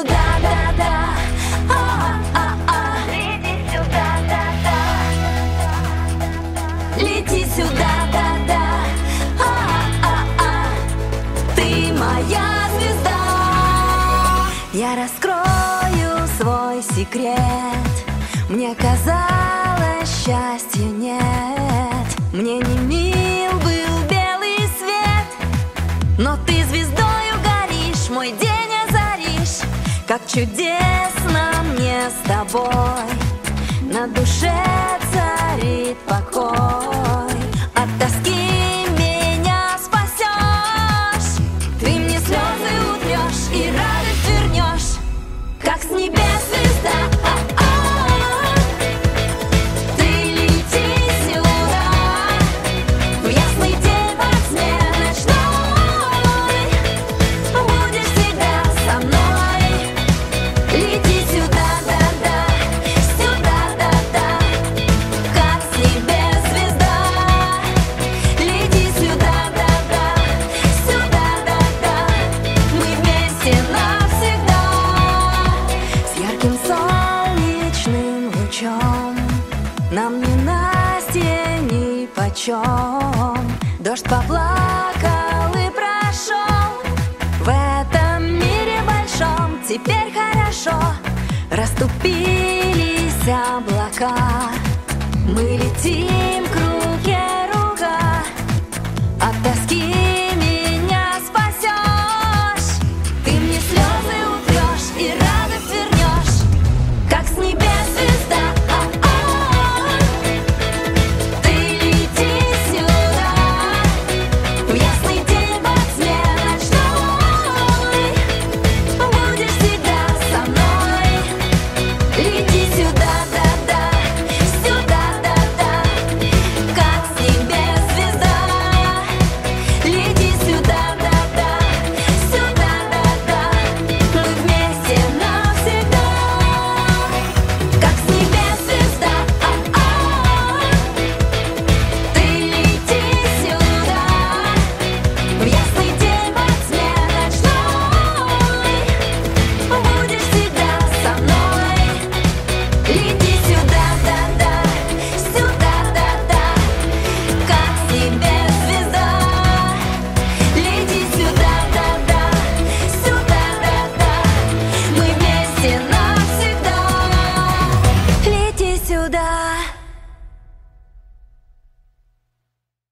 сюда, да-да. Лети сюда, да-да. Лети сюда, да-да. Ты моя звезда. Я раскрою свой секрет. Мне казалось, счастья нет. Мне не мил был белый свет. Но ты звездою горишь, мой день озаришь. Как чудесно мне с тобой. На душе царит покой. От тоски меня спасешь. Ты мне слезы утрешь и радость вернешь. Как с небес звезда. Нам не Настя ни почем. Дождь поплакал и прошел. В этом мире большом теперь хорошо. Расступились облака. Мы летим к руке рука. От тоски.